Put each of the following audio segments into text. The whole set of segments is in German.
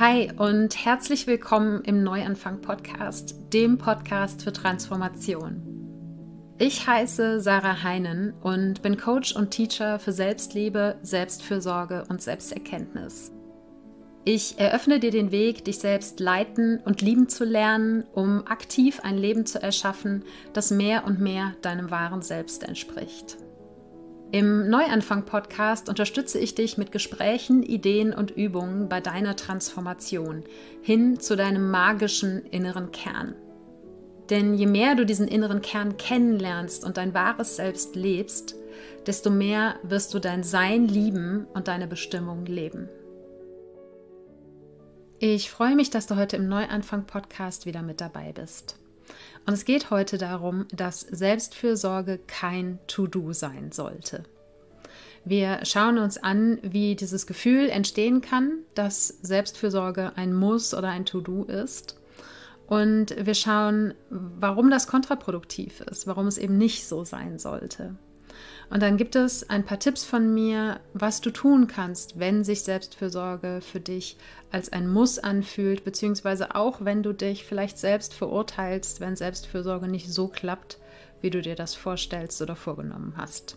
Hi und herzlich willkommen im Neuanfang-Podcast, dem Podcast für Transformation. Ich heiße Sarah Heinen und bin Coach und Teacher für Selbstliebe, Selbstfürsorge und Selbsterkenntnis. Ich eröffne dir den Weg, dich selbst leiten und lieben zu lernen, um aktiv ein Leben zu erschaffen, das mehr und mehr deinem wahren Selbst entspricht. Im Neuanfang-Podcast unterstütze ich dich mit Gesprächen, Ideen und Übungen bei deiner Transformation hin zu deinem magischen inneren Kern. Denn je mehr du diesen inneren Kern kennenlernst und dein wahres Selbst lebst, desto mehr wirst du dein Sein lieben und deine Bestimmung leben. Ich freue mich, dass du heute im Neuanfang-Podcast wieder mit dabei bist. Und es geht heute darum, dass Selbstfürsorge kein To-Do sein sollte. Wir schauen uns an, wie dieses Gefühl entstehen kann, dass Selbstfürsorge ein Muss oder ein To-Do ist. Und wir schauen, warum das kontraproduktiv ist, warum es eben nicht so sein sollte. Und dann gibt es ein paar Tipps von mir, was du tun kannst, wenn sich Selbstfürsorge für dich als ein Muss anfühlt, beziehungsweise auch wenn du dich vielleicht selbst verurteilst, wenn Selbstfürsorge nicht so klappt, wie du dir das vorstellst oder vorgenommen hast.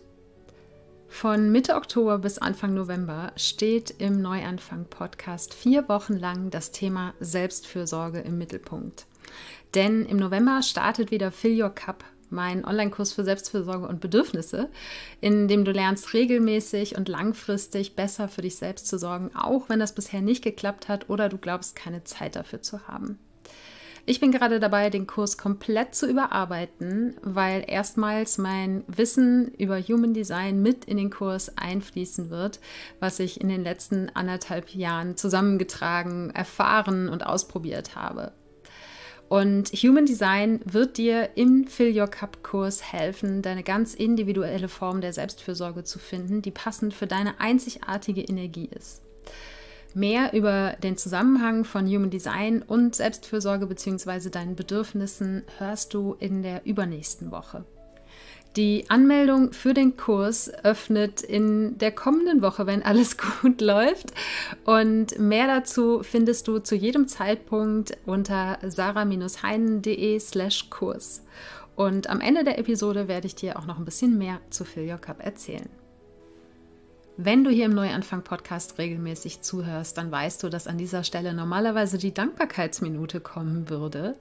Von Mitte Oktober bis Anfang November steht im Neuanfang-Podcast 4 Wochen lang das Thema Selbstfürsorge im Mittelpunkt. Denn im November startet wieder Fill Your Cup, mein Online-Kurs für Selbstfürsorge und Bedürfnisse, in dem du lernst, regelmäßig und langfristig besser für dich selbst zu sorgen, auch wenn das bisher nicht geklappt hat oder du glaubst, keine Zeit dafür zu haben. Ich bin gerade dabei, den Kurs komplett zu überarbeiten, weil erstmals mein Wissen über Human Design mit in den Kurs einfließen wird, was ich in den letzten 1,5 Jahren zusammengetragen, erfahren und ausprobiert habe. Und Human Design wird dir im Fill Your Cup Kurs helfen, deine ganz individuelle Form der Selbstfürsorge zu finden, die passend für deine einzigartige Energie ist. Mehr über den Zusammenhang von Human Design und Selbstfürsorge bzw. deinen Bedürfnissen hörst du in der übernächsten Woche. Die Anmeldung für den Kurs öffnet in der kommenden Woche, wenn alles gut läuft. Und mehr dazu findest du zu jedem Zeitpunkt unter sara-heinen.de/Kurs. Und am Ende der Episode werde ich dir auch noch ein bisschen mehr zu Fill Your Cup erzählen. Wenn du hier im Neuanfang-Podcast regelmäßig zuhörst, dann weißt du, dass an dieser Stelle normalerweise die Dankbarkeitsminute kommen würde.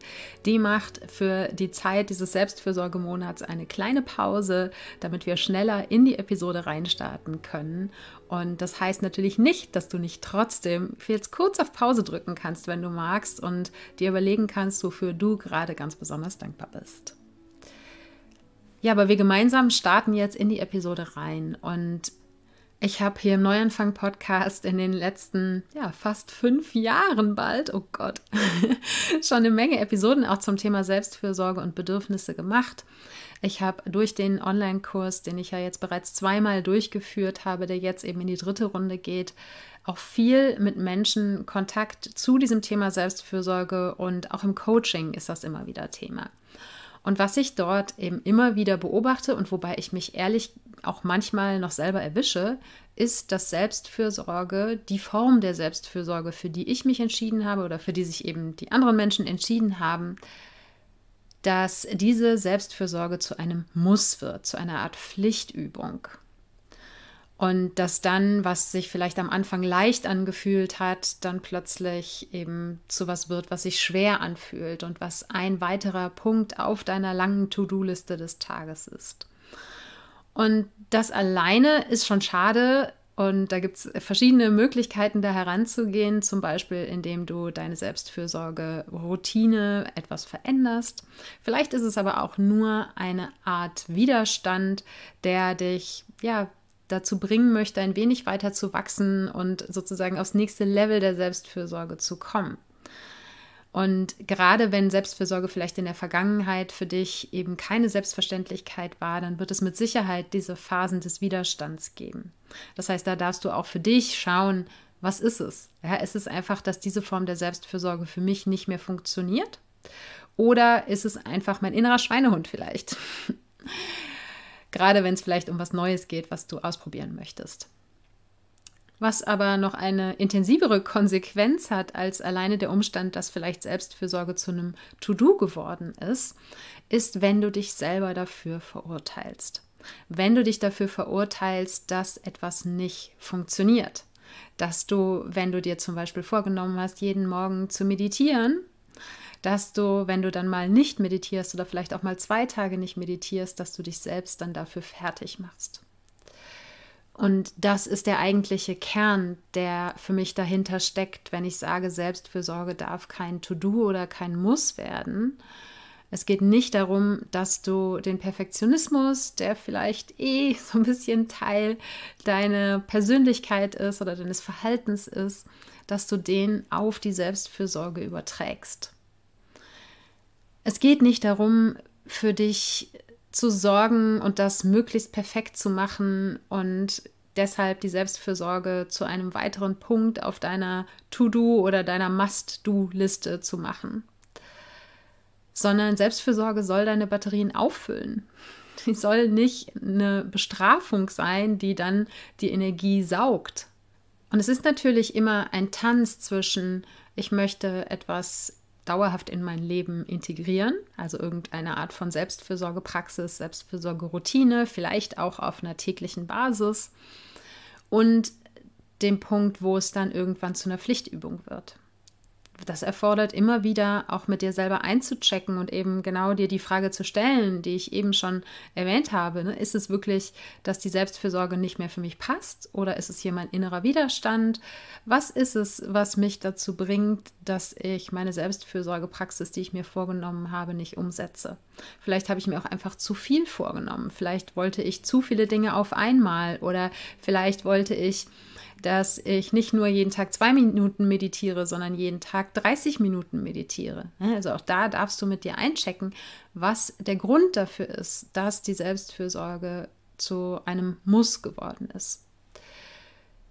Die macht für die Zeit dieses Selbstfürsorgemonats eine kleine Pause, damit wir schneller in die Episode reinstarten können. Und das heißt natürlich nicht, dass du nicht trotzdem jetzt kurz auf Pause drücken kannst, wenn du magst, und dir überlegen kannst, wofür du gerade ganz besonders dankbar bist. Ja, aber wir gemeinsam starten jetzt in die Episode rein, und ich habe hier im Neuanfang-Podcast in den letzten, fast 5 Jahren bald, oh Gott, schon eine Menge Episoden auch zum Thema Selbstfürsorge und Bedürfnisse gemacht. Ich habe durch den Online-Kurs, den ich ja jetzt bereits 2-mal durchgeführt habe, der jetzt eben in die 3. Runde geht, auch viel mit Menschen Kontakt zu diesem Thema Selbstfürsorge, und auch im Coaching ist das immer wieder Thema. Und was ich dort eben immer wieder beobachte und wobei ich mich ehrlich auch manchmal noch selber erwische, ist, dass Selbstfürsorge, die Form der Selbstfürsorge, für die ich mich entschieden habe oder für die sich eben die anderen Menschen entschieden haben, dass diese Selbstfürsorge zu einem Muss wird, zu einer Art Pflichtübung. Und dass dann, was sich vielleicht am Anfang leicht angefühlt hat, dann plötzlich eben zu was wird, was sich schwer anfühlt und was ein weiterer Punkt auf deiner langen To-Do-Liste des Tages ist. Und das alleine ist schon schade, und da gibt es verschiedene Möglichkeiten, da heranzugehen, zum Beispiel indem du deine Selbstfürsorge-Routine etwas veränderst. Vielleicht ist es aber auch nur eine Art Widerstand, der dich, dazu bringen möchte, ein wenig weiter zu wachsen und sozusagen aufs nächste Level der Selbstfürsorge zu kommen. Und gerade wenn Selbstfürsorge vielleicht in der Vergangenheit für dich eben keine Selbstverständlichkeit war, dann wird es mit Sicherheit diese Phasen des Widerstands geben. Das heißt, da darfst du auch für dich schauen, was ist es? Ja, ist es einfach, dass diese Form der Selbstfürsorge für mich nicht mehr funktioniert? Oder ist es einfach mein innerer Schweinehund vielleicht? Gerade wenn es vielleicht um was Neues geht, was du ausprobieren möchtest. was aber noch eine intensivere Konsequenz hat als alleine der Umstand, dass vielleicht Selbstfürsorge zu einem To-Do geworden ist, ist, wenn du dich selber dafür verurteilst. Wenn du dich dafür verurteilst, dass etwas nicht funktioniert. Dass du, wenn du dir zum Beispiel vorgenommen hast, jeden Morgen zu meditieren, dass du, wenn du dann mal nicht meditierst oder vielleicht auch mal 2 Tage nicht meditierst, dass du dich selbst dann dafür fertig machst. Und das ist der eigentliche Kern, der für mich dahinter steckt, wenn ich sage, Selbstfürsorge darf kein To-Do oder kein Muss werden. Es geht nicht darum, dass du den Perfektionismus, der vielleicht so ein bisschen Teil deiner Persönlichkeit ist oder deines Verhaltens ist, dass du den auf die Selbstfürsorge überträgst. Es geht nicht darum, für dich zu sorgen und das möglichst perfekt zu machen und deshalb die Selbstfürsorge zu einem weiteren Punkt auf deiner To-Do oder deiner Must-Do-Liste zu machen. Sondern Selbstfürsorge soll deine Batterien auffüllen. Die soll nicht eine Bestrafung sein, die dann die Energie saugt. Und es ist natürlich immer ein Tanz zwischen, ich möchte etwas dauerhaft in mein Leben integrieren, also irgendeine Art von Selbstfürsorgepraxis, Selbstfürsorgeroutine, vielleicht auch auf einer täglichen Basis, und dem Punkt, wo es dann irgendwann zu einer Pflichtübung wird. Das erfordert immer wieder, auch mit dir selber einzuchecken und eben genau dir die Frage zu stellen, die ich eben schon erwähnt habe. Ne? Ist es wirklich, dass die Selbstfürsorge nicht mehr für mich passt? Oder ist es hier mein innerer Widerstand? Was ist es, was mich dazu bringt, dass ich meine Selbstfürsorgepraxis, die ich mir vorgenommen habe, nicht umsetze? Vielleicht habe ich mir auch einfach zu viel vorgenommen. Vielleicht wollte ich zu viele Dinge auf einmal oder vielleicht wollte ich, dass ich nicht nur jeden Tag 2 Minuten meditiere, sondern jeden Tag 30 Minuten meditiere. Also auch da darfst du mit dir einchecken, was der Grund dafür ist, dass die Selbstfürsorge zu einem Muss geworden ist.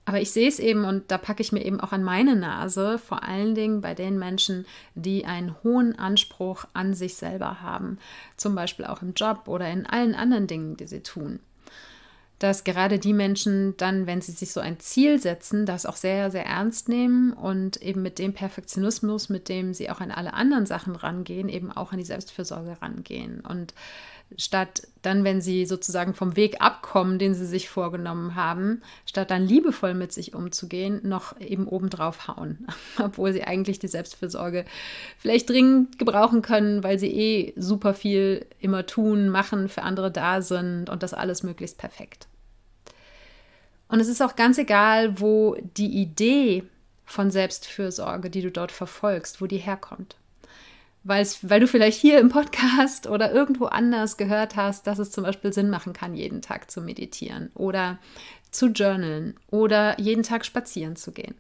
Aber ich sehe es eben, und da packe ich mir eben auch an meine Nase, vor allen Dingen bei den Menschen, die einen hohen Anspruch an sich selber haben, zum Beispiel auch im Job oder in allen anderen Dingen, die sie tun. Dass gerade die Menschen dann, wenn sie sich so ein Ziel setzen, das auch sehr, sehr ernst nehmen und eben mit dem Perfektionismus, mit dem sie auch an alle anderen Sachen rangehen, eben auch an die Selbstfürsorge rangehen. Und statt dann, wenn sie sozusagen vom Weg abkommen, den sie sich vorgenommen haben, statt dann liebevoll mit sich umzugehen, noch eben obendrauf hauen. Obwohl sie eigentlich die Selbstfürsorge vielleicht dringend gebrauchen können, weil sie super viel immer tun, machen, für andere da sind und das alles möglichst perfekt. Und es ist auch ganz egal, wo die Idee von Selbstfürsorge, die du dort verfolgst, wo die herkommt. Weil du vielleicht hier im Podcast oder irgendwo anders gehört hast, dass es zum Beispiel Sinn machen kann, jeden Tag zu meditieren oder zu journalen oder jeden Tag spazieren zu gehen.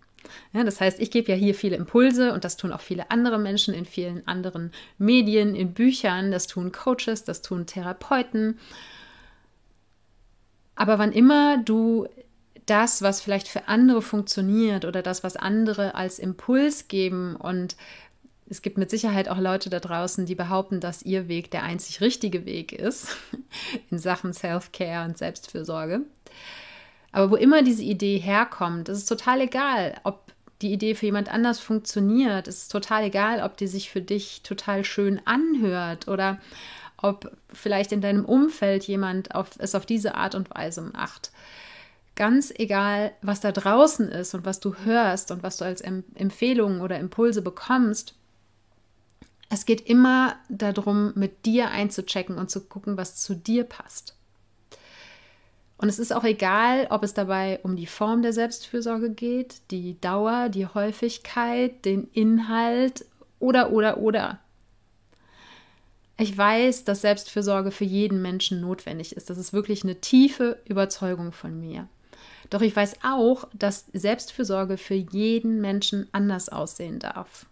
Ja, das heißt, ich gebe ja hier viele Impulse und das tun auch viele andere Menschen in vielen anderen Medien, in Büchern, das tun Coaches, das tun Therapeuten. Aber wann immer du das, was vielleicht für andere funktioniert oder das, was andere als Impuls geben, und es gibt mit Sicherheit auch Leute da draußen, die behaupten, dass ihr Weg der einzig richtige Weg ist in Sachen Self-Care und Selbstfürsorge. Aber wo immer diese Idee herkommt, ist es total egal, ob die Idee für jemand anders funktioniert. Es ist total egal, ob die sich für dich total schön anhört oder ob vielleicht in deinem Umfeld jemand es auf diese Art und Weise macht. Ganz egal, was da draußen ist und was du hörst und was du als Empfehlungen oder Impulse bekommst, es geht immer darum, mit dir einzuchecken und zu gucken, was zu dir passt. Und es ist auch egal, ob es dabei um die Form der Selbstfürsorge geht, die Dauer, die Häufigkeit, den Inhalt oder. Ich weiß, dass Selbstfürsorge für jeden Menschen notwendig ist. Das ist wirklich eine tiefe Überzeugung von mir. Doch ich weiß auch, dass Selbstfürsorge für jeden Menschen anders aussehen darf.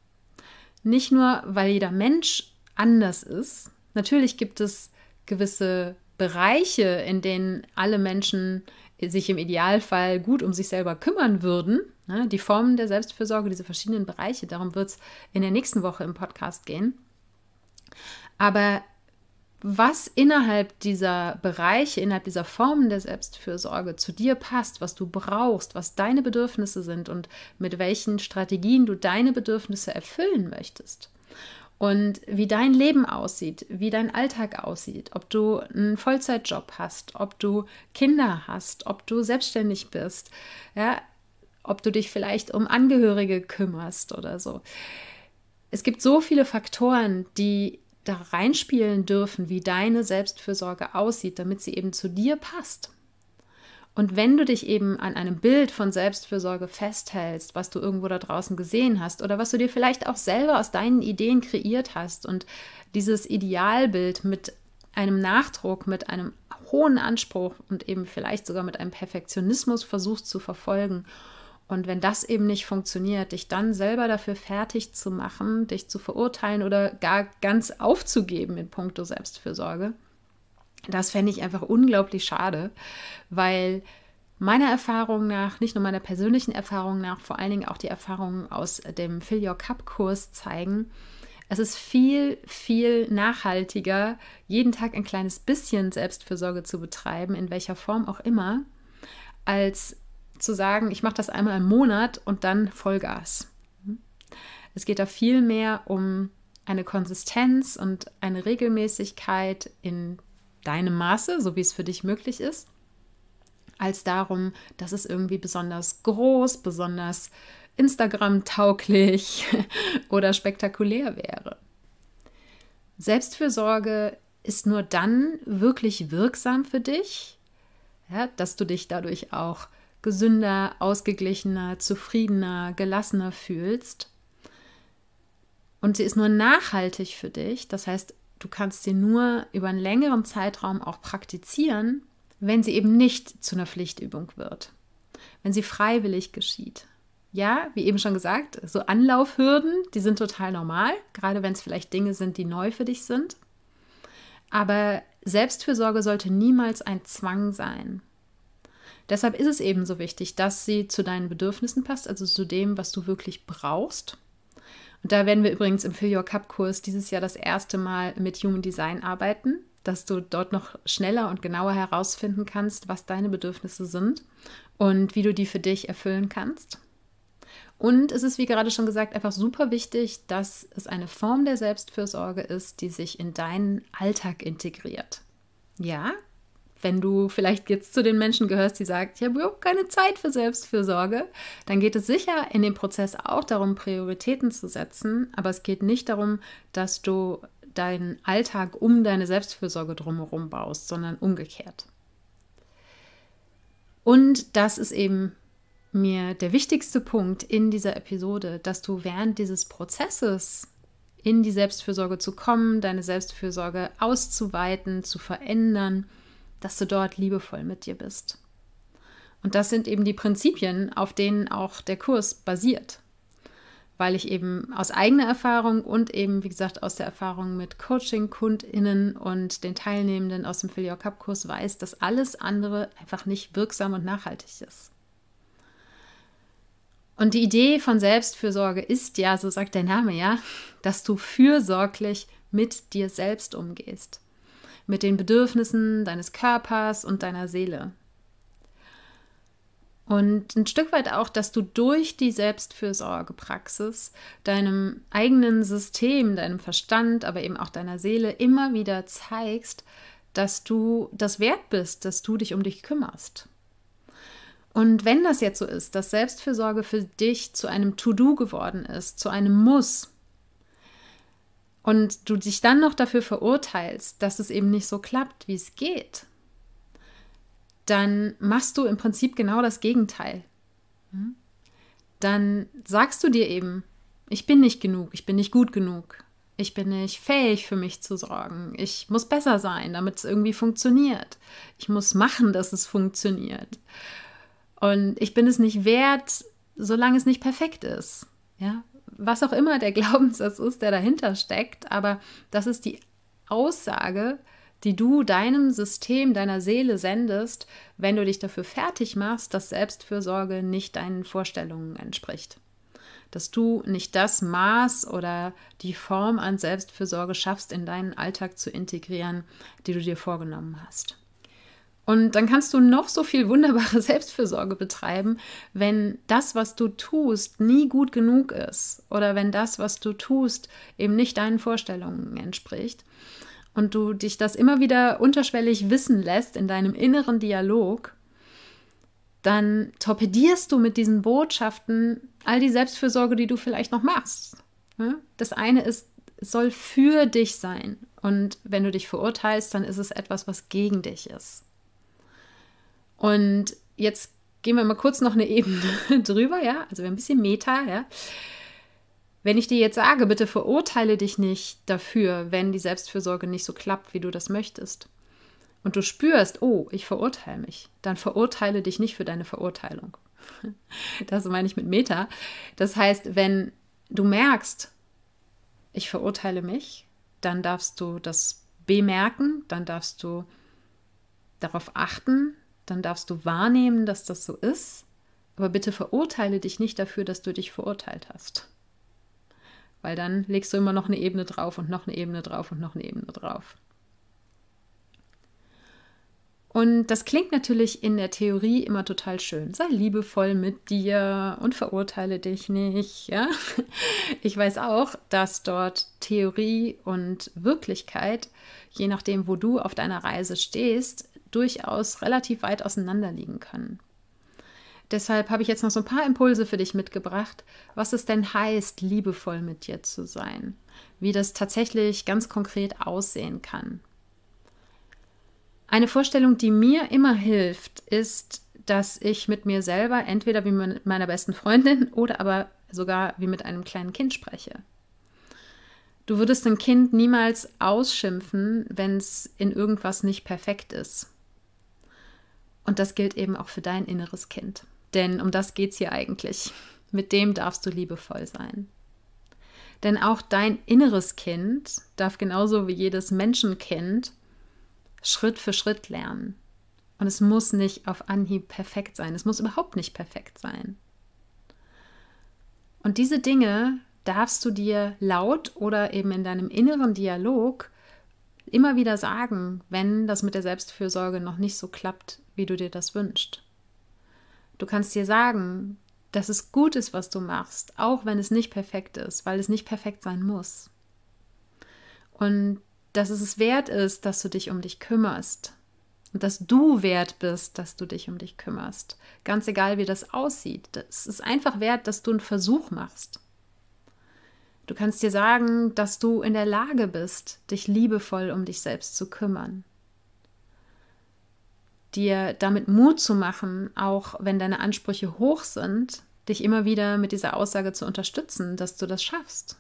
Nicht nur, weil jeder Mensch anders ist. Natürlich gibt es gewisse Bereiche, in denen alle Menschen sich im Idealfall gut um sich selber kümmern würden. Die Formen der Selbstfürsorge, diese verschiedenen Bereiche, darum wird es in der nächsten Woche im Podcast gehen. Aber was innerhalb dieser Bereiche, innerhalb dieser Formen der Selbstfürsorge zu dir passt, was du brauchst, was deine Bedürfnisse sind und mit welchen Strategien du deine Bedürfnisse erfüllen möchtest. Und wie dein Leben aussieht, wie dein Alltag aussieht, ob du einen Vollzeitjob hast, ob du Kinder hast, ob du selbstständig bist, ja, ob du dich vielleicht um Angehörige kümmerst oder so. Es gibt so viele Faktoren, die da reinspielen dürfen, wie deine Selbstfürsorge aussieht, damit sie eben zu dir passt. Und wenn du dich eben an einem Bild von Selbstfürsorge festhältst, was du irgendwo da draußen gesehen hast oder was du dir vielleicht auch selber aus deinen Ideen kreiert hast und dieses Idealbild mit einem Nachdruck, mit einem hohen Anspruch und eben vielleicht sogar mit einem Perfektionismus versuchst zu verfolgen, und wenn das eben nicht funktioniert, dich dann selber dafür fertig zu machen, dich zu verurteilen oder gar ganz aufzugeben in puncto Selbstfürsorge, das fände ich einfach unglaublich schade, weil meiner Erfahrung nach, nicht nur meiner persönlichen Erfahrung nach, vor allen Dingen auch die Erfahrungen aus dem Fill Your Cup Kurs zeigen, es ist viel, viel nachhaltiger, jeden Tag ein kleines bisschen Selbstfürsorge zu betreiben, in welcher Form auch immer, als zu sagen, ich mache das einmal im Monat und dann Vollgas. Es geht da viel mehr um eine Konsistenz und eine Regelmäßigkeit in deinem Maße, so wie es für dich möglich ist, als darum, dass es irgendwie besonders groß, besonders Instagram-tauglich oder spektakulär wäre. Selbstfürsorge ist nur dann wirklich wirksam für dich, ja, dass du dich dadurch auch gesünder, ausgeglichener, zufriedener, gelassener fühlst. Und sie ist nur nachhaltig für dich. Das heißt, du kannst sie nur über einen längeren Zeitraum auch praktizieren, wenn sie eben nicht zu einer Pflichtübung wird, wenn sie freiwillig geschieht. Ja, wie eben schon gesagt, so Anlaufhürden, die sind total normal, gerade wenn es vielleicht Dinge sind, die neu für dich sind. Aber Selbstfürsorge sollte niemals ein Zwang sein. Deshalb ist es eben so wichtig, dass sie zu deinen Bedürfnissen passt, also zu dem, was du wirklich brauchst. Und da werden wir übrigens im Fill Your Cup Kurs dieses Jahr das erste Mal mit Human Design arbeiten, dass du dort noch schneller und genauer herausfinden kannst, was deine Bedürfnisse sind und wie du die für dich erfüllen kannst. Und es ist, wie gerade schon gesagt, einfach super wichtig, dass es eine Form der Selbstfürsorge ist, die sich in deinen Alltag integriert. Ja? Wenn du vielleicht jetzt zu den Menschen gehörst, die sagen, ich habe überhaupt keine Zeit für Selbstfürsorge, dann geht es sicher in dem Prozess auch darum, Prioritäten zu setzen, aber es geht nicht darum, dass du deinen Alltag um deine Selbstfürsorge drumherum baust, sondern umgekehrt. Und das ist eben mir der wichtigste Punkt in dieser Episode, dass du während dieses Prozesses in die Selbstfürsorge zu kommen, deine Selbstfürsorge auszuweiten, zu verändern, dass du dort liebevoll mit dir bist. Und das sind eben die Prinzipien, auf denen auch der Kurs basiert, weil ich eben aus eigener Erfahrung und eben, wie gesagt, aus der Erfahrung mit Coaching-KundInnen und den Teilnehmenden aus dem Fill Your Cup Kurs weiß, dass alles andere einfach nicht wirksam und nachhaltig ist. Und die Idee von Selbstfürsorge ist ja, so sagt der Name ja, dass du fürsorglich mit dir selbst umgehst, mit den Bedürfnissen deines Körpers und deiner Seele. Und ein Stück weit auch, dass du durch die Selbstfürsorgepraxis deinem eigenen System, deinem Verstand, aber eben auch deiner Seele immer wieder zeigst, dass du das wert bist, dass du dich um dich kümmerst. Und wenn das jetzt so ist, dass Selbstfürsorge für dich zu einem To-Do geworden ist, zu einem Muss, und du dich dann noch dafür verurteilst, dass es eben nicht so klappt, wie es geht, dann machst du im Prinzip genau das Gegenteil. Dann sagst du dir eben, ich bin nicht genug, ich bin nicht gut genug, ich bin nicht fähig für mich zu sorgen, ich muss besser sein, damit es irgendwie funktioniert, ich muss machen, dass es funktioniert und ich bin es nicht wert, solange es nicht perfekt ist, ja. Was auch immer der Glaubenssatz ist, der dahinter steckt, aber das ist die Aussage, die du deinem System, deiner Seele sendest, wenn du dich dafür fertig machst, dass Selbstfürsorge nicht deinen Vorstellungen entspricht. dass du nicht das Maß oder die Form an Selbstfürsorge schaffst, in deinen Alltag zu integrieren, die du dir vorgenommen hast. Und dann kannst du noch so viel wunderbare Selbstfürsorge betreiben, wenn das, was du tust, nie gut genug ist oder wenn das, was du tust, eben nicht deinen Vorstellungen entspricht und du dich das immer wieder unterschwellig wissen lässt in deinem inneren Dialog, dann torpedierst du mit diesen Botschaften all die Selbstfürsorge, die du vielleicht noch machst. Das eine ist, es soll für dich sein und wenn du dich verurteilst, dann ist es etwas, was gegen dich ist. Und jetzt gehen wir mal kurz noch eine Ebene drüber, ja, also ein bisschen Meta, ja. Wenn ich dir jetzt sage, bitte verurteile dich nicht dafür, wenn die Selbstfürsorge nicht so klappt, wie du das möchtest, und du spürst, oh, ich verurteile mich, dann verurteile dich nicht für deine Verurteilung. Das meine ich mit Meta. Das heißt, wenn du merkst, ich verurteile mich, dann darfst du das bemerken, dann darfst du darauf achten, dann darfst du wahrnehmen, dass das so ist, aber bitte verurteile dich nicht dafür, dass du dich verurteilt hast. Weil dann legst du immer noch eine Ebene drauf und noch eine Ebene drauf und noch eine Ebene drauf. Und das klingt natürlich in der Theorie immer total schön. Sei liebevoll mit dir und verurteile dich nicht. Ja? Ich weiß auch, dass dort Theorie und Wirklichkeit, je nachdem, wo du auf deiner Reise stehst, durchaus relativ weit auseinander liegen können. Deshalb habe ich jetzt noch so ein paar Impulse für dich mitgebracht, was es denn heißt, liebevoll mit dir zu sein, wie das tatsächlich ganz konkret aussehen kann. Eine Vorstellung, die mir immer hilft, ist, dass ich mit mir selber entweder wie mit meiner besten Freundin oder aber sogar wie mit einem kleinen Kind spreche. Du würdest ein Kind niemals ausschimpfen, wenn es in irgendwas nicht perfekt ist. Und das gilt eben auch für dein inneres Kind. Denn um das geht es hier eigentlich. Mit dem darfst du liebevoll sein. Denn auch dein inneres Kind darf genauso wie jedes Menschenkind Schritt für Schritt lernen. Und es muss nicht auf Anhieb perfekt sein. Es muss überhaupt nicht perfekt sein. Und diese Dinge darfst du dir laut oder eben in deinem inneren Dialog immer wieder sagen, wenn das mit der Selbstfürsorge noch nicht so klappt, wie du dir das wünschst. Du kannst dir sagen, dass es gut ist, was du machst, auch wenn es nicht perfekt ist, weil es nicht perfekt sein muss. Und dass es wert ist, dass du dich um dich kümmerst. Und dass du wert bist, dass du dich um dich kümmerst. Ganz egal, wie das aussieht. Es ist einfach wert, dass du einen Versuch machst. Du kannst dir sagen, dass du in der Lage bist, dich liebevoll um dich selbst zu kümmern. Dir damit Mut zu machen, auch wenn deine Ansprüche hoch sind, dich immer wieder mit dieser Aussage zu unterstützen, dass du das schaffst.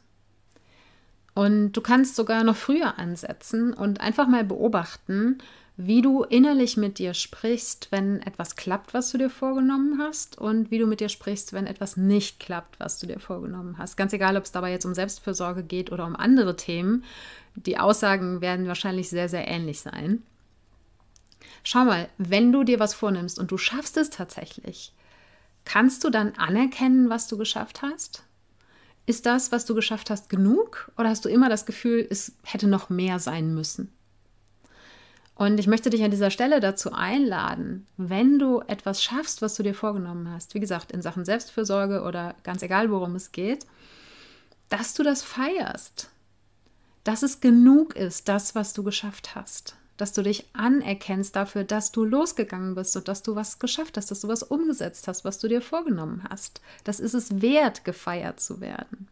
Und du kannst sogar noch früher ansetzen und einfach mal beobachten, wie du innerlich mit dir sprichst, wenn etwas klappt, was du dir vorgenommen hast, und wie du mit dir sprichst, wenn etwas nicht klappt, was du dir vorgenommen hast. Ganz egal, ob es dabei jetzt um Selbstfürsorge geht oder um andere Themen. Die Aussagen werden wahrscheinlich sehr, sehr ähnlich sein. Schau mal, wenn du dir was vornimmst und du schaffst es tatsächlich, kannst du dann anerkennen, was du geschafft hast? Ist das, was du geschafft hast, genug? Oder hast du immer das Gefühl, es hätte noch mehr sein müssen? Und ich möchte dich an dieser Stelle dazu einladen, wenn du etwas schaffst, was du dir vorgenommen hast, wie gesagt, in Sachen Selbstfürsorge oder ganz egal, worum es geht, dass du das feierst, dass es genug ist, das, was du geschafft hast, dass du dich anerkennst dafür, dass du losgegangen bist und dass du was geschafft hast, dass du was umgesetzt hast, was du dir vorgenommen hast. Das ist es wert, gefeiert zu werden.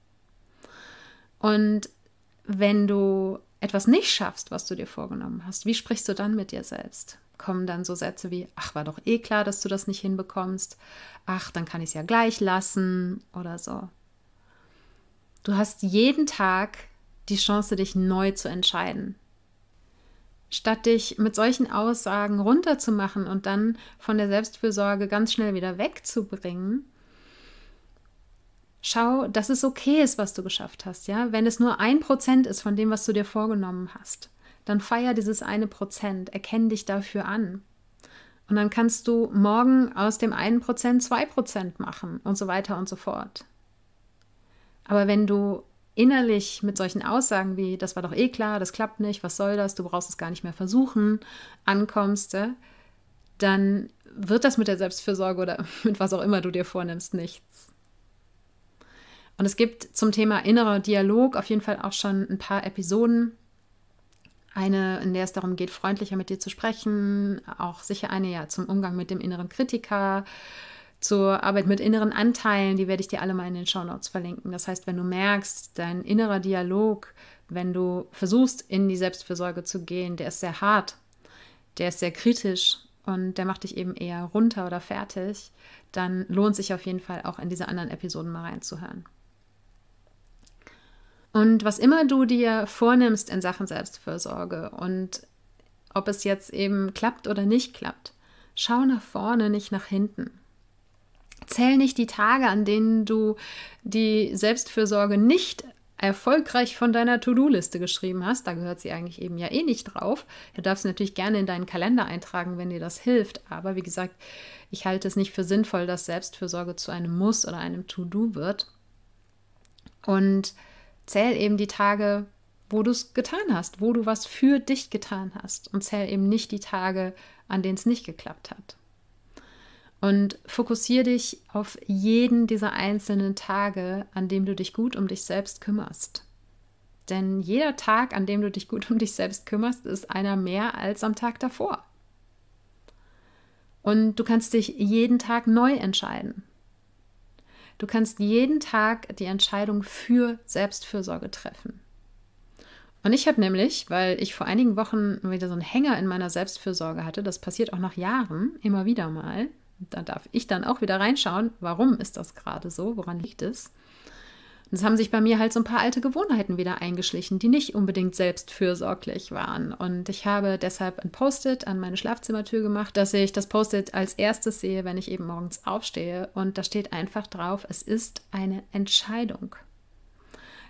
Und wenn du etwas nicht schaffst, was du dir vorgenommen hast, wie sprichst du dann mit dir selbst? Kommen dann so Sätze wie, ach, war doch eh klar, dass du das nicht hinbekommst, ach, dann kann ich es ja gleich lassen oder so. Du hast jeden Tag die Chance, dich neu zu entscheiden. Statt dich mit solchen Aussagen runterzumachen und dann von der Selbstfürsorge ganz schnell wieder wegzubringen, schau, dass es okay ist, was du geschafft hast, ja? Wenn es nur 1% ist von dem, was du dir vorgenommen hast, dann feier dieses 1%, erkenn dich dafür an. Und dann kannst du morgen aus dem 1% 2% machen und so weiter und so fort. Aber wenn du innerlich mit solchen Aussagen wie, das war doch eh klar, das klappt nicht, was soll das, du brauchst es gar nicht mehr versuchen, ankommst, dann wird das mit der Selbstfürsorge oder mit was auch immer du dir vornimmst, nichts. Und es gibt zum Thema innerer Dialog auf jeden Fall auch schon ein paar Episoden. Eine, in der es darum geht, freundlicher mit dir zu sprechen, auch sicher eine ja zum Umgang mit dem inneren Kritiker, zur Arbeit mit inneren Anteilen, die werde ich dir alle mal in den Shownotes verlinken. Das heißt, wenn du merkst, dein innerer Dialog, wenn du versuchst, in die Selbstfürsorge zu gehen, der ist sehr hart, der ist sehr kritisch und der macht dich eben eher runter oder fertig, dann lohnt sich auf jeden Fall auch in diese anderen Episoden mal reinzuhören. Und was immer du dir vornimmst in Sachen Selbstfürsorge und ob es jetzt eben klappt oder nicht klappt, schau nach vorne, nicht nach hinten. Zähl nicht die Tage, an denen du die Selbstfürsorge nicht erfolgreich von deiner To-Do-Liste geschrieben hast. Da gehört sie eigentlich eben ja eh nicht drauf. Du darfst natürlich gerne in deinen Kalender eintragen, wenn dir das hilft. Aber wie gesagt, ich halte es nicht für sinnvoll, dass Selbstfürsorge zu einem Muss oder einem To-Do wird. Und zähl eben die Tage, wo du es getan hast, wo du was für dich getan hast und zähl eben nicht die Tage, an denen es nicht geklappt hat. Und fokussiere dich auf jeden dieser einzelnen Tage, an dem du dich gut um dich selbst kümmerst. Denn jeder Tag, an dem du dich gut um dich selbst kümmerst, ist einer mehr als am Tag davor. Und du kannst dich jeden Tag neu entscheiden. Du kannst jeden Tag die Entscheidung für Selbstfürsorge treffen. Und ich habe nämlich, weil ich vor einigen Wochen wieder so einen Hänger in meiner Selbstfürsorge hatte, das passiert auch nach Jahren immer wieder mal, da darf ich dann auch wieder reinschauen, warum ist das gerade so, woran liegt es? Und es haben sich bei mir halt so ein paar alte Gewohnheiten wieder eingeschlichen, die nicht unbedingt selbstfürsorglich waren. Und ich habe deshalb ein Post-it an meine Schlafzimmertür gemacht, dass ich das Post-it als erstes sehe, wenn ich eben morgens aufstehe. Und da steht einfach drauf, es ist eine Entscheidung.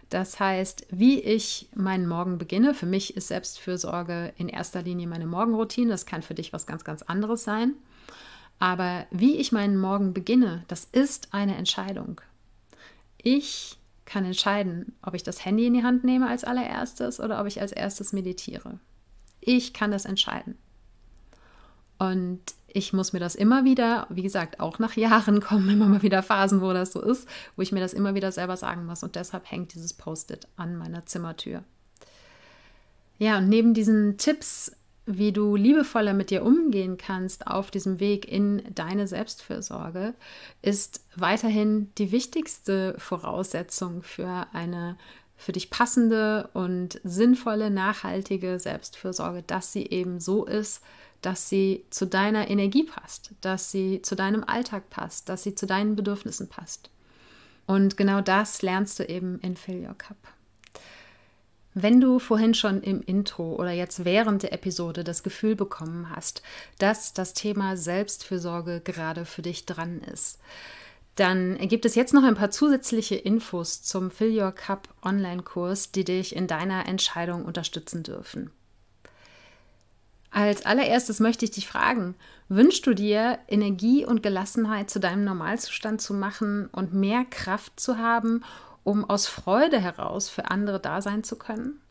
Das heißt, wie ich meinen Morgen beginne. Für mich ist Selbstfürsorge in erster Linie meine Morgenroutine. Das kann für dich was ganz, ganz anderes sein. Aber wie ich meinen Morgen beginne, das ist eine Entscheidung. Ich kann entscheiden, ob ich das Handy in die Hand nehme als allererstes oder ob ich als erstes meditiere. Ich kann das entscheiden. Und ich muss mir das immer wieder, wie gesagt, auch nach Jahren kommen immer mal wieder Phasen, wo das so ist, wo ich mir das immer wieder selber sagen muss. Und deshalb hängt dieses Post-it an meiner Zimmertür. Ja, und neben diesen Tipps, wie du liebevoller mit dir umgehen kannst auf diesem Weg in deine Selbstfürsorge, ist weiterhin die wichtigste Voraussetzung für eine für dich passende und sinnvolle, nachhaltige Selbstfürsorge, dass sie eben so ist, dass sie zu deiner Energie passt, dass sie zu deinem Alltag passt, dass sie zu deinen Bedürfnissen passt. Und genau das lernst du eben in Fill Your Cup. Wenn du vorhin schon im Intro oder jetzt während der Episode das Gefühl bekommen hast, dass das Thema Selbstfürsorge gerade für dich dran ist, dann gibt es jetzt noch ein paar zusätzliche Infos zum Fill Your Cup Online-Kurs, die dich in deiner Entscheidung unterstützen dürfen. Als allererstes möchte ich dich fragen, wünschst du dir, Energie und Gelassenheit zu deinem Normalzustand zu machen und mehr Kraft zu haben, um aus Freude heraus für andere da sein zu können?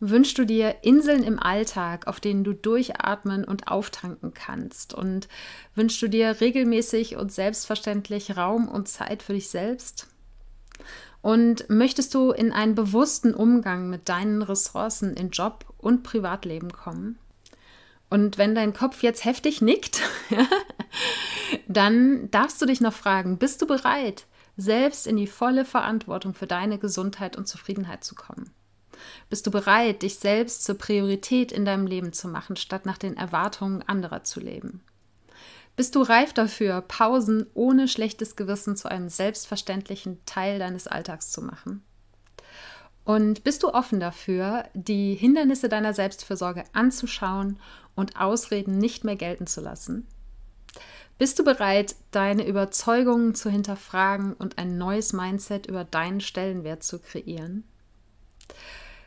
Wünschst du dir Inseln im Alltag, auf denen du durchatmen und auftanken kannst? Und wünschst du dir regelmäßig und selbstverständlich Raum und Zeit für dich selbst? Und möchtest du in einen bewussten Umgang mit deinen Ressourcen in Job und Privatleben kommen? Und wenn dein Kopf jetzt heftig nickt, dann darfst du dich noch fragen, bist du bereit, selbst in die volle Verantwortung für deine Gesundheit und Zufriedenheit zu kommen? Bist du bereit, dich selbst zur Priorität in deinem Leben zu machen, statt nach den Erwartungen anderer zu leben? Bist du reif dafür, Pausen ohne schlechtes Gewissen zu einem selbstverständlichen Teil deines Alltags zu machen? Und bist du offen dafür, die Hindernisse deiner Selbstfürsorge anzuschauen und Ausreden nicht mehr gelten zu lassen? Bist du bereit, deine Überzeugungen zu hinterfragen und ein neues Mindset über deinen Stellenwert zu kreieren?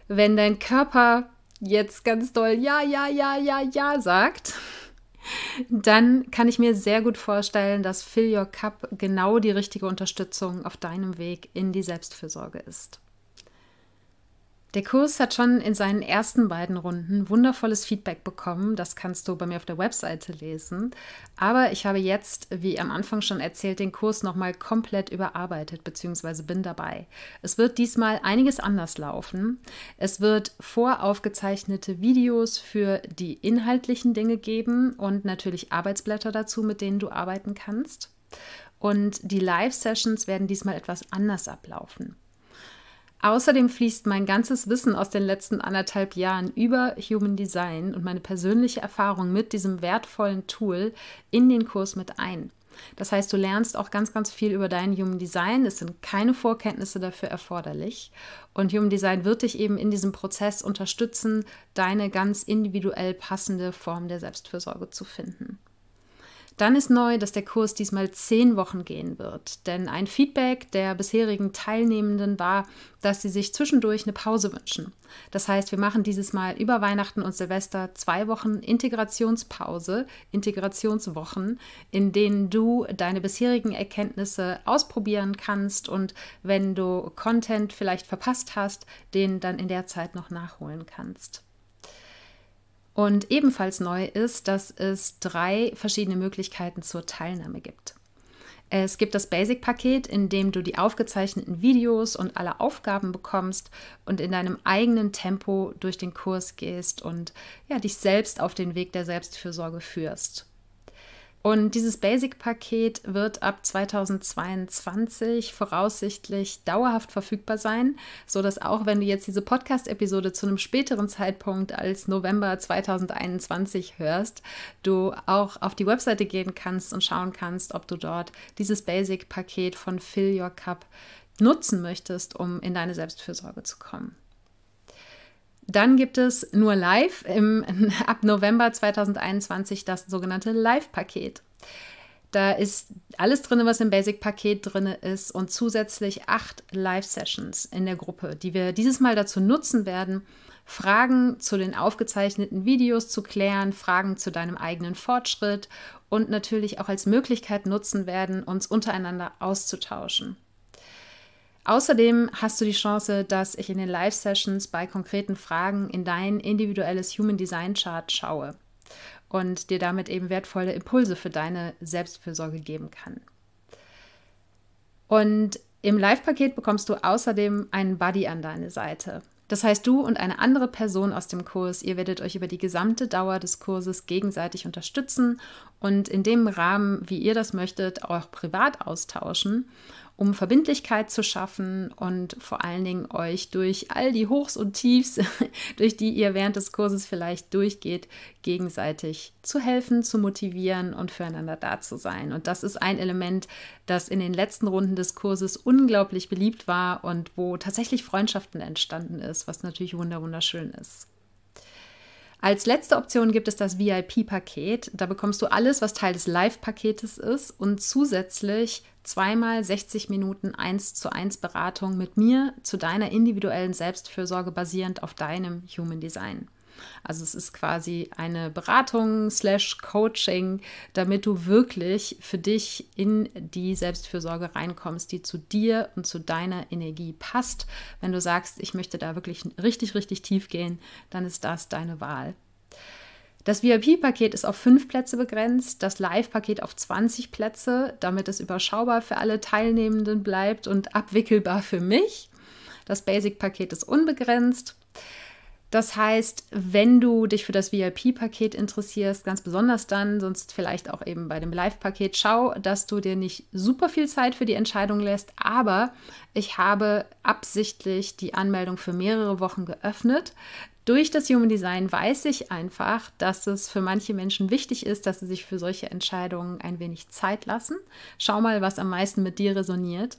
Wenn dein Körper jetzt ganz doll Ja, Ja, Ja, Ja, Ja sagt, dann kann ich mir sehr gut vorstellen, dass Fill Your Cup genau die richtige Unterstützung auf deinem Weg in die Selbstfürsorge ist. Der Kurs hat schon in seinen ersten beiden Runden wundervolles Feedback bekommen. Das kannst du bei mir auf der Webseite lesen. Aber ich habe jetzt, wie am Anfang schon erzählt, den Kurs nochmal komplett überarbeitet bzw. bin dabei. Es wird diesmal einiges anders laufen. Es wird voraufgezeichnete Videos für die inhaltlichen Dinge geben und natürlich Arbeitsblätter dazu, mit denen du arbeiten kannst. Und die Live-Sessions werden diesmal etwas anders ablaufen. Außerdem fließt mein ganzes Wissen aus den letzten 1,5 Jahren über Human Design und meine persönliche Erfahrung mit diesem wertvollen Tool in den Kurs mit ein. Das heißt, du lernst auch ganz, ganz viel über dein Human Design. Es sind keine Vorkenntnisse dafür erforderlich. Und Human Design wird dich eben in diesem Prozess unterstützen, deine ganz individuell passende Form der Selbstfürsorge zu finden. Dann ist neu, dass der Kurs diesmal 10 Wochen gehen wird, denn ein Feedback der bisherigen Teilnehmenden war, dass sie sich zwischendurch eine Pause wünschen. Das heißt, wir machen dieses Mal über Weihnachten und Silvester 2 Wochen Integrationspause, Integrationswochen, in denen du deine bisherigen Erkenntnisse ausprobieren kannst und wenn du Content vielleicht verpasst hast, den dann in der Zeit noch nachholen kannst. Und ebenfalls neu ist, dass es 3 verschiedene Möglichkeiten zur Teilnahme gibt. Es gibt das Basic-Paket, in dem du die aufgezeichneten Videos und alle Aufgaben bekommst und in deinem eigenen Tempo durch den Kurs gehst und ja, dich selbst auf den Weg der Selbstfürsorge führst. Und dieses Basic-Paket wird ab 2022 voraussichtlich dauerhaft verfügbar sein, sodass auch wenn du jetzt diese Podcast-Episode zu einem späteren Zeitpunkt als November 2021 hörst, du auch auf die Webseite gehen kannst und schauen kannst, ob du dort dieses Basic-Paket von Fill Your Cup nutzen möchtest, um in deine Selbstfürsorge zu kommen. Dann gibt es nur live ab November 2021 das sogenannte Live-Paket. Da ist alles drin, was im Basic-Paket drin ist und zusätzlich 8 Live-Sessions in der Gruppe, die wir dieses Mal dazu nutzen werden, Fragen zu den aufgezeichneten Videos zu klären, Fragen zu deinem eigenen Fortschritt und natürlich auch als Möglichkeit nutzen werden, uns untereinander auszutauschen. Außerdem hast du die Chance, dass ich in den Live-Sessions bei konkreten Fragen in dein individuelles Human Design Chart schaue und dir damit eben wertvolle Impulse für deine Selbstfürsorge geben kann. Und im Live-Paket bekommst du außerdem einen Buddy an deine Seite. Das heißt, du und eine andere Person aus dem Kurs, ihr werdet euch über die gesamte Dauer des Kurses gegenseitig unterstützen und in dem Rahmen, wie ihr das möchtet, auch privat austauschen, um Verbindlichkeit zu schaffen und vor allen Dingen euch durch all die Hochs und Tiefs, durch die ihr während des Kurses vielleicht durchgeht, gegenseitig zu helfen, zu motivieren und füreinander da zu sein. Und das ist ein Element, das in den letzten Runden des Kurses unglaublich beliebt war und wo tatsächlich Freundschaften entstanden ist, was natürlich wunderschön ist. Als letzte Option gibt es das VIP-Paket. Da bekommst du alles, was Teil des Live-Paketes ist und zusätzlich zweimal 60 Minuten 1:1 Beratung mit mir zu deiner individuellen Selbstfürsorge basierend auf deinem Human Design. Also es ist quasi eine Beratung / Coaching, damit du wirklich für dich in die Selbstfürsorge reinkommst, die zu dir und zu deiner Energie passt. Wenn du sagst, ich möchte da wirklich richtig tief gehen, dann ist das deine Wahl. Das VIP-Paket ist auf 5 Plätze begrenzt, das Live-Paket auf 20 Plätze, damit es überschaubar für alle Teilnehmenden bleibt und abwickelbar für mich. Das Basic-Paket ist unbegrenzt. Das heißt, wenn du dich für das VIP-Paket interessierst, ganz besonders dann, sonst vielleicht auch eben bei dem Live-Paket, schau, dass du dir nicht super viel Zeit für die Entscheidung lässt, aber ich habe absichtlich die Anmeldung für mehrere Wochen geöffnet. Durch das Human Design weiß ich einfach, dass es für manche Menschen wichtig ist, dass sie sich für solche Entscheidungen ein wenig Zeit lassen. Schau mal, was am meisten mit dir resoniert.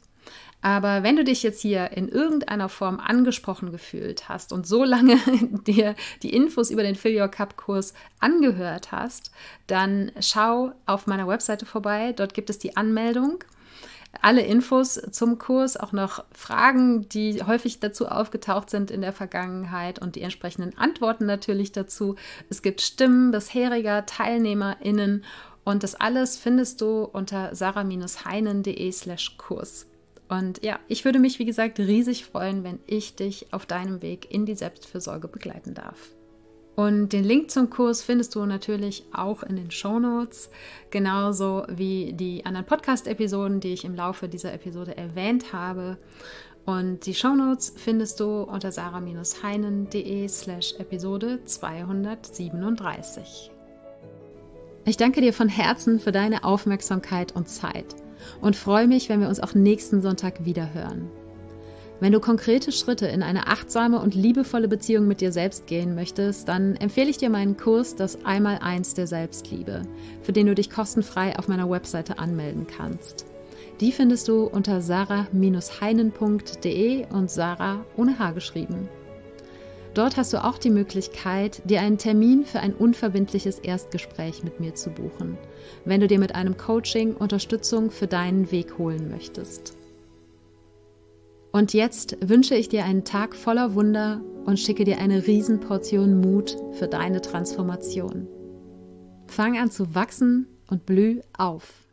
Aber wenn du dich jetzt hier in irgendeiner Form angesprochen gefühlt hast und so lange dir die Infos über den Fill Your Cup Kurs angehört hast, dann schau auf meiner Webseite vorbei. Dort gibt es die Anmeldung. alle Infos zum Kurs, auch noch Fragen, die häufig dazu aufgetaucht sind in der Vergangenheit und die entsprechenden Antworten natürlich dazu. Es gibt Stimmen bisheriger TeilnehmerInnen und das alles findest du unter sara-heinen.de/Kurs. Und ja, ich würde mich, wie gesagt, riesig freuen, wenn ich dich auf deinem Weg in die Selbstfürsorge begleiten darf. Und den Link zum Kurs findest du natürlich auch in den Shownotes, genauso wie die anderen Podcast-Episoden, die ich im Laufe dieser Episode erwähnt habe. Und die Shownotes findest du unter sara-heinen.de/Episode 237. Ich danke dir von Herzen für deine Aufmerksamkeit und Zeit und freue mich, wenn wir uns auch nächsten Sonntag wieder hören. Wenn du konkrete Schritte in eine achtsame und liebevolle Beziehung mit dir selbst gehen möchtest, dann empfehle ich dir meinen Kurs Das 1x1 der Selbstliebe, für den du dich kostenfrei auf meiner Webseite anmelden kannst. Die findest du unter sara-heinen.de und Sarah ohne H geschrieben. Dort hast du auch die Möglichkeit, dir einen Termin für ein unverbindliches Erstgespräch mit mir zu buchen, wenn du dir mit einem Coaching Unterstützung für deinen Weg holen möchtest. Und jetzt wünsche ich dir einen Tag voller Wunder und schicke dir eine Riesenportion Mut für deine Transformation. Fang an zu wachsen und blüh auf.